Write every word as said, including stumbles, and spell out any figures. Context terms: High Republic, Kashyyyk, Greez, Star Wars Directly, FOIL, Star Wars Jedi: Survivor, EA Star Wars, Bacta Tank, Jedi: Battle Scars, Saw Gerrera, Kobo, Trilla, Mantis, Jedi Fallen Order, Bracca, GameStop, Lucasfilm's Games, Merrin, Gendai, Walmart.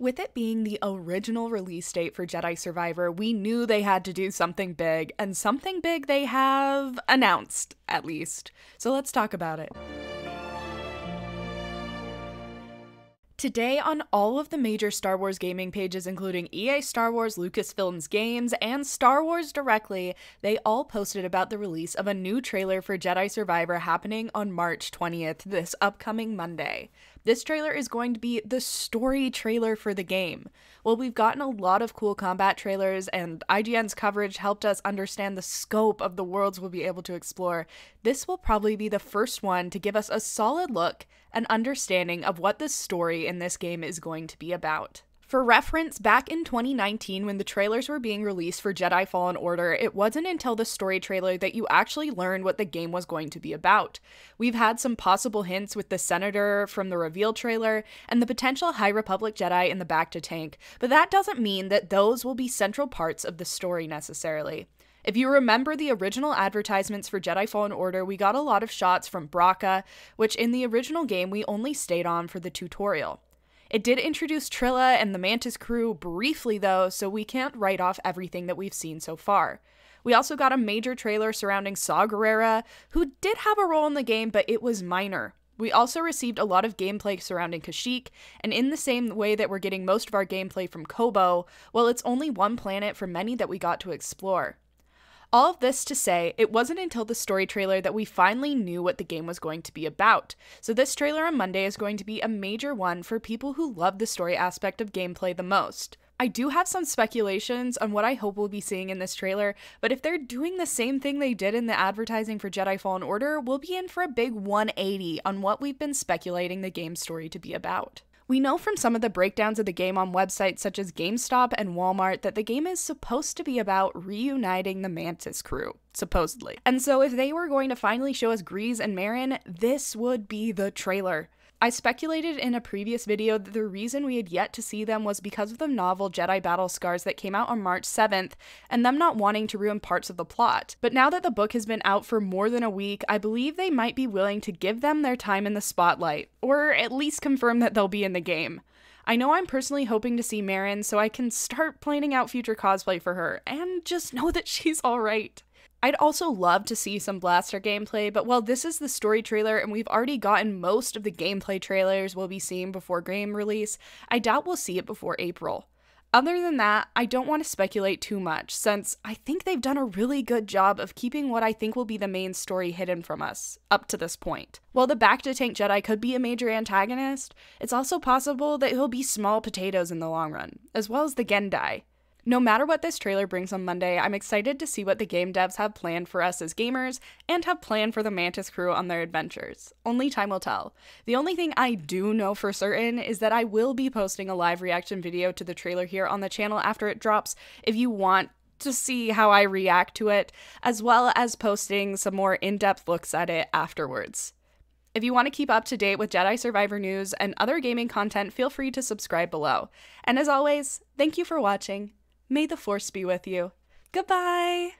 With it being the original release date for Jedi Survivor, we knew they had to do something big, and something big they have announced, at least. So let's talk about it. Today on all of the major Star Wars gaming pages, including E A Star Wars, Lucasfilm's Games, and Star Wars Directly, they all posted about the release of a new trailer for Jedi Survivor happening on March twentieth, this upcoming Monday. This trailer is going to be the story trailer for the game. Well, we've gotten a lot of cool combat trailers, and I G N's coverage helped us understand the scope of the worlds we'll be able to explore. This will probably be the first one to give us a solid look and understanding of what the story in this game is going to be about. For reference, back in twenty nineteen when the trailers were being released for Jedi Fallen Order, it wasn't until the story trailer that you actually learned what the game was going to be about. We've had some possible hints with the Senator from the reveal trailer and the potential High Republic Jedi in the Bacta Tank, but that doesn't mean that those will be central parts of the story necessarily. If you remember the original advertisements for Jedi Fallen Order, we got a lot of shots from Bracca, which in the original game we only stayed on for the tutorial. It did introduce Trilla and the Mantis crew briefly though, so we can't write off everything that we've seen so far. We also got a major trailer surrounding Saw Gerrera, who did have a role in the game, but it was minor. We also received a lot of gameplay surrounding Kashyyyk, and in the same way that we're getting most of our gameplay from Kobo, well, it's only one planet from many that we got to explore. All of this to say, it wasn't until the story trailer that we finally knew what the game was going to be about, so this trailer on Monday is going to be a major one for people who love the story aspect of gameplay the most. I do have some speculations on what I hope we'll be seeing in this trailer, but if they're doing the same thing they did in the advertising for Jedi Fallen Order, we'll be in for a big one eighty on what we've been speculating the game's story to be about. We know from some of the breakdowns of the game on websites such as GameStop and Walmart that the game is supposed to be about reuniting the Mantis crew, supposedly. And so if they were going to finally show us Greez and Merrin, this would be the trailer. I speculated in a previous video that the reason we had yet to see them was because of the novel Jedi Battle Scars that came out on March seventh and them not wanting to ruin parts of the plot. But now that the book has been out for more than a week, I believe they might be willing to give them their time in the spotlight, or at least confirm that they'll be in the game. I know I'm personally hoping to see Merrin so I can start planning out future cosplay for her and just know that she's alright. I'd also love to see some blaster gameplay, but while this is the story trailer and we've already gotten most of the gameplay trailers we'll be seeing before game release, I doubt we'll see it before April. Other than that, I don't want to speculate too much, since I think they've done a really good job of keeping what I think will be the main story hidden from us, up to this point. While the Bacta Tank Jedi could be a major antagonist, it's also possible that he'll be small potatoes in the long run, as well as the Gendai. No matter what this trailer brings on Monday, I'm excited to see what the game devs have planned for us as gamers and have planned for the Mantis crew on their adventures. Only time will tell. The only thing I do know for certain is that I will be posting a live reaction video to the trailer here on the channel after it drops if you want to see how I react to it, as well as posting some more in-depth looks at it afterwards. If you want to keep up to date with Jedi Survivor news and other gaming content, feel free to subscribe below. And as always, thank you for watching. May the Force be with you. Goodbye!